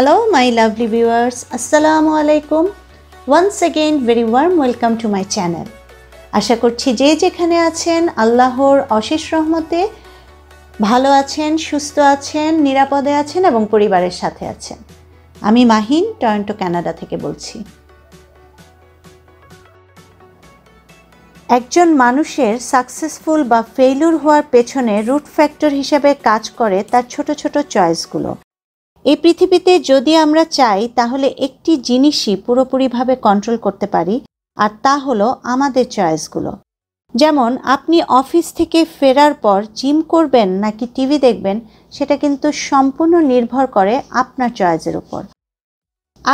Hello my lovely viewers, Assalamu alaikum. Once again very warm welcome to my channel. आशा करছি যে যেখানে আছেন আল্লাহর অশেষ রহমতে ভালো আছেন, সুস্থ আছেন, নিরাপদে আছেন এবং পরিবারের সাথে আছেন। আমি মাহিন টরন্টো কানাডা থেকে বলছি। একজন মানুষের সাকসেসফুল বা ফেইলুর হওয়ার পেছনে রুট ফ্যাক্টর হিসেবে কাজ করে তার ছোট ছোট চয়েসগুলো। এই পৃথিবীতে যদি আমরা চাই তাহলে একটি জিনিসই পুরোপুরিভাবে কন্ট্রোল করতে পারি, আর তা হলো আমাদের চয়েসগুলো। যেমন আপনি অফিস থেকে ফেরার পর জিম করবেন নাকি টিভি দেখবেন, সেটা কিন্তু সম্পূর্ণ নির্ভর করে আপনার চয়েসের উপর।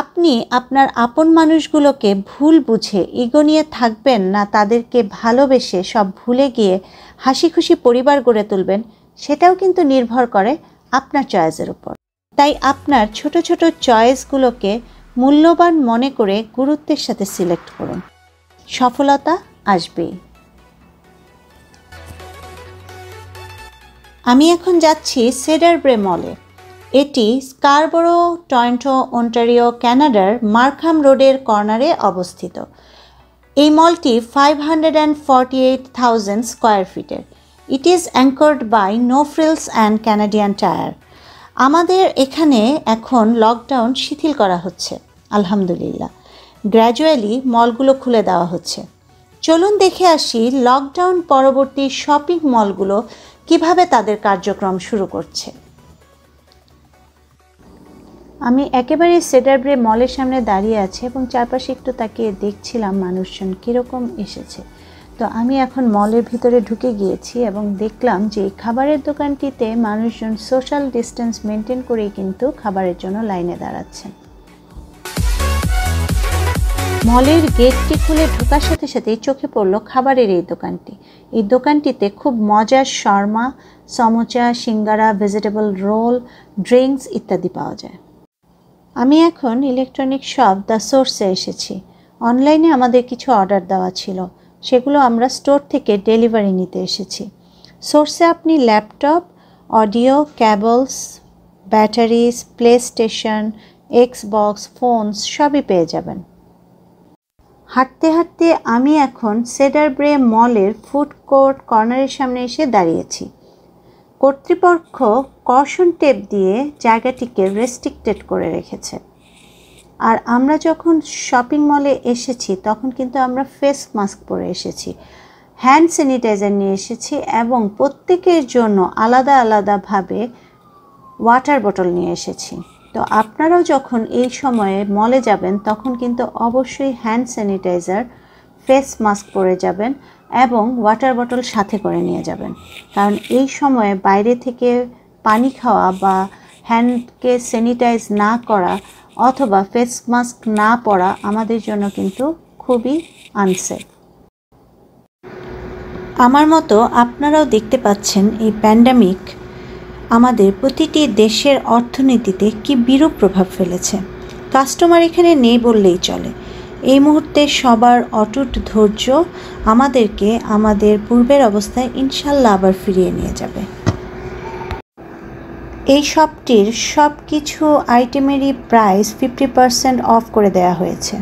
আপনি আপনার আপন মানুষগুলোকে ভুল বুঝে ইগো নিয়ে থাকবেন না তাদেরকে ভালোবেসে সব ভুলে গিয়ে হাসি খুশি পরিবার গড়ে তুলবেন, সেটাও কিন্তু নির্ভর করে আপনার চয়েসের উপর। তাই আপনার ছোট ছোট চয়েসগুলোকে মূল্যবান মনে করে গুরুত্বের সাথে সিলেক্ট করুন, সফলতা আসবেই। আমি এখন যাচ্ছি সেডারব্রে মলে। এটি স্কারবোরো, টরন্টো, অন্টারিও, কানাডার মার্কহাম রোডের কর্নারে অবস্থিত। এই মলটি 548,000 স্কোয়ার ফিটের। It is anchored by no frills and Canadian tyre. আমাদের এখানে এখন লকডাউন শিথিল করা হচ্ছে, আলহামদুলিল্লাহ। গ্র্যাজুয়ালি মলগুলো খুলে দেওয়া হচ্ছে। চলুন দেখে আসি লকডাউন পরবর্তী শপিং মলগুলো কিভাবে তাদের কার্যক্রম শুরু করছে। আমি একেবারে সেডারব্রে মলের সামনে দাঁড়িয়ে আছি এবং চারপাশে একটু তাকিয়ে দেখছিলাম মানুষজন কীরকম এসেছে। তো আমি এখন মলের ভিতরে ঢুকে গিয়েছি এবং দেখলাম যে খাবারের দোকানটিতে মানুষজন সোশ্যাল ডিস্টেন্স মেনটেন করেই কিন্তু খাবারের জন্য লাইনে দাঁড়াচ্ছেন। মলের গেটটি খুলে ঢোকার সাথে সাথেই চোখে পড়লো খাবারের এই দোকানটি। এই দোকানটিতে খুব মজার শর্মা, সমোচা, সিঙ্গারা, ভেজিটেবল রোল, ড্রিঙ্কস ইত্যাদি পাওয়া যায়। আমি এখন ইলেকট্রনিক শপ দ্য সোর্সে এসেছি। অনলাইনে আমাদের কিছু অর্ডার দেওয়া ছিল, সেগুলো আমরা স্টোর থেকে ডেলিভারি নিতে এসেছি। সোর্সে আপনি laptop, audio, cables, batteries, PlayStation, Xbox, phones সবই পেয়ে যাবেন। হাঁটতে হাঁটতে আমি এখন সেডারব্রে মলের ফুড কোর্ট কর্নারের সামনে এসে দাঁড়িয়েছি। কর্তৃপক্ষ কর্ষণ টেপ দিয়ে জায়গাটিকে রেস্ট্রিক্টেড করে রেখেছে। আর আমরা যখন শপিং মলে এসেছি তখন কিন্তু আমরা ফেস মাস্ক পরে এসেছি, হ্যান্ড স্যানিটাইজার নিয়ে এসেছি এবং প্রত্যেকের জন্য আলাদা আলাদাভাবে ওয়াটার বোতল নিয়ে এসেছি। তো আপনারাও যখন এই সময়ে মলে যাবেন তখন কিন্তু অবশ্যই হ্যান্ড স্যানিটাইজার, ফেস মাস্ক পরে যাবেন এবং ওয়াটার বোতল সাথে করে নিয়ে যাবেন, কারণ এই সময়ে বাইরে থেকে পানি খাওয়া বা হ্যান্ডকে স্যানিটাইজ না করা অথবা ফেস মাস্ক না পরা আমাদের জন্য কিন্তু খুবই আনসেফ। আমার মতো আপনারাও দেখতে পাচ্ছেন এই প্যান্ডামিক আমাদের প্রতিটি দেশের অর্থনীতিতে কি বিরূপ প্রভাব ফেলেছে। কাস্টমার এখানে নেই বললেই চলে। এই মুহূর্তে সবার অটুট ধৈর্য আমাদেরকে আমাদের পূর্বের অবস্থায় ইনশাল্লাহ আবার ফিরিয়ে নিয়ে যাবে। এই শপটির সব কিছু আইটেমেরই প্রাইস 50% অফ করে দেওয়া হয়েছে।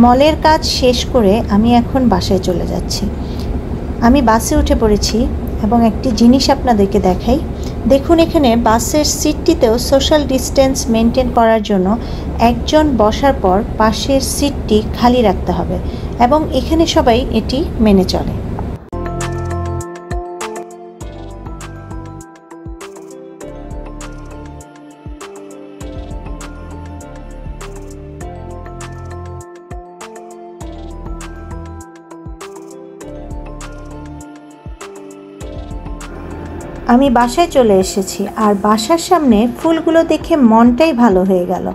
मॉलेर काज शेष करे आमी एखन बासाय चले जाच्छी। आमी बासे उठे पड़ेछि एबं एकटी जिनिस आपनादेरके देखाई। देखुन एखाने बासेर सीटटीतेओ सोशल डिस्टेंस मेनटेन करार जोन्नो एकजन बसार पर पाशेर सीटटी खाली राखते हबे एबं एखाने सबाई एटी मेने चले। आमी बासाय चले एसेछि और बासार सामने फुलगुलो देखे मनटाई भालो हये गेलो।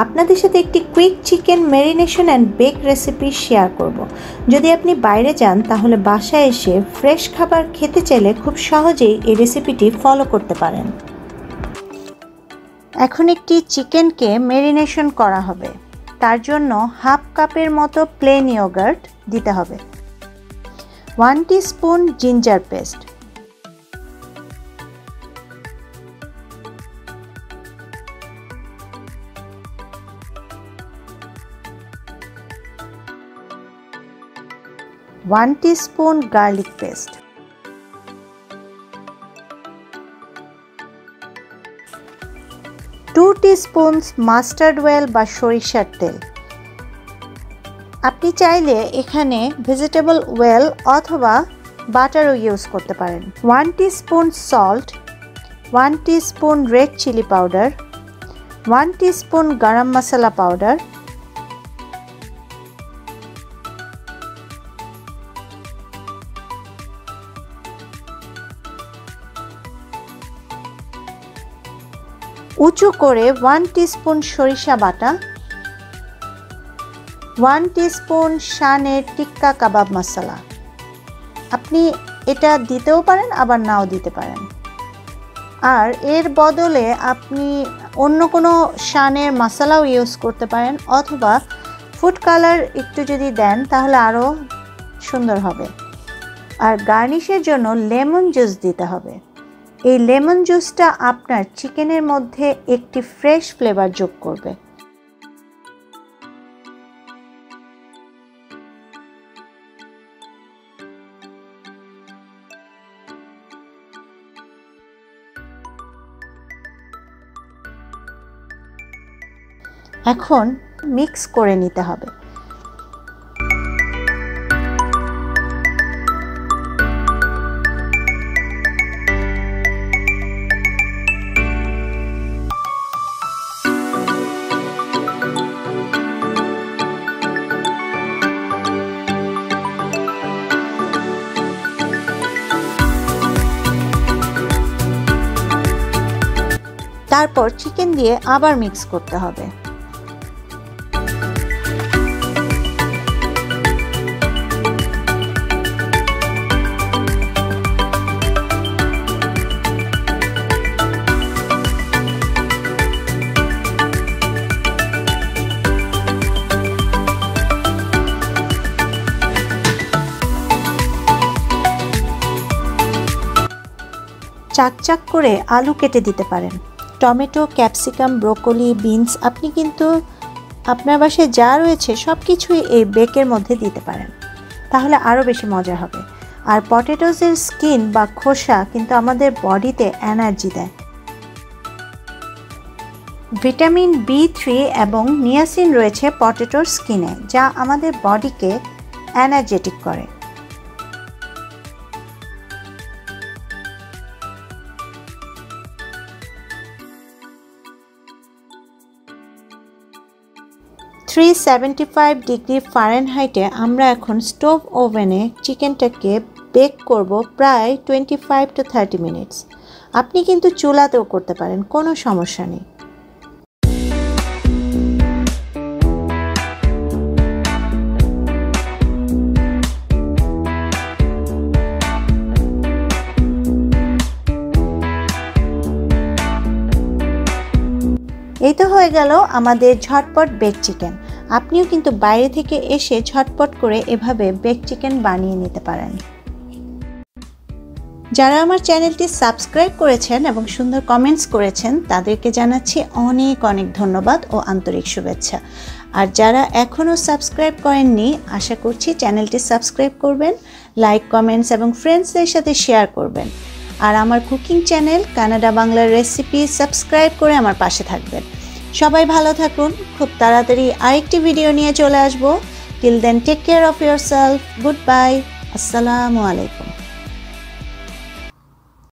आपनादेर साथे एकटी quick chicken marination and bake recipe share करब। यदि आपनि बाइरे जान ताहले बासाय एसे फ्रेश खाबार खेते चाइले खूब सहजेई एई रेसिपिटी फलो करते पारेन। एखन एकटी चिकेनके मैरिनेशन करा हबे, तार जोन्नो हाफ कापेर मतो प्लेन योगार्ट दिते हबे, 1 teaspoon ginger paste, 1 teaspoon garlic paste, 2 teaspoon mustard oil बा सरिषार तेल। आपनी चाइले एखाने भेजिटेबल ऑयल अथवा बाटारो यूज करते पारेन। 1 teaspoon salt, 1 teaspoon red chilli powder, 1 teaspoon garam masala powder, 1 teaspoon सरिषा बाटा, 1 टीस्पून शानेर टिक्का कबाब मसाला। अपनी एटा दितेओ पारेन आबार नाओ दिते पारेन। आर एर बदले अपनी अन्य कोनो शानेर मसालाओ यूज करते पारेन अथवा फुड कलर एकटू जदि देन ताहले आरो सुंदर हबे। आर गार्निशेर जोन्नो लेमन जूस दिते हबे। এই লেমন জুসটা আপনার চিকেনের মধ্যে একটি ফ্রেশ ফ্লেভার যোগ করবে। এখন মিক্স করে নিতে হবে। তারপর চিকেন দিয়ে আবার মিক্স করতে হবে। চাক চাক করে আলু কেটে দিতে পারেন। टमेटो, कैप्सिकम, ब्रोकली, बीन्स अपनी किन्तु आपनार बासाय जा रयेछे सबकिछुई एई बेकेर मध्य दिते पारेन, ताहले आरो बेशी मजा हबे। आर पटेटोजेर स्किन बा खोसा किन्तु आमादेर बडिते एनार्जी देय, विटामिन B3 एबं नियासिन रयेछे पटेटोर स्किने जा आमादेर बडिके एनार्जेटिक करे। थ्री 375 डिग्री फारेनहाइटे आमरा एखन स्टोव ओवेने चिकेनटाके बेक करब प्राय 25 to 30 मिनट्स। आपनी किन्तु चुलातेओ करते पारेन, कोनो समस्या नेई। এই তো হয়ে গেল আমাদের ঝটপট বেক চিকেন। আপনিও কিন্তু বাইরে থেকে এসে ঝটপট করে এভাবে বেক চিকেন বানিয়ে নিতে পারেন। যারা আমার চ্যানেলটি সাবস্ক্রাইব করেছেন এবং সুন্দর কমেন্টস করেছেন তাদেরকে জানাচ্ছি অনেক অনেক ধন্যবাদ ও আন্তরিক শুভেচ্ছা। আর যারা এখনও সাবস্ক্রাইব করেননি আশা করছি চ্যানেলটি সাবস্ক্রাইব করবেন, লাইক কমেন্টস এবং ফ্রেন্ডসদের সাথে শেয়ার করবেন। আর আমার কুকিং চ্যানেল কানাডা বাংলার রেসিপি সাবস্ক্রাইব করে আমার পাশে থাকবেন। সবাই ভালো থাকুন, খুব তাড়াতাড়ি আরেকটি ভিডিও নিয়ে চলে আসবো। Till then, take care of yourself. Goodbye. Assalamu alaikum.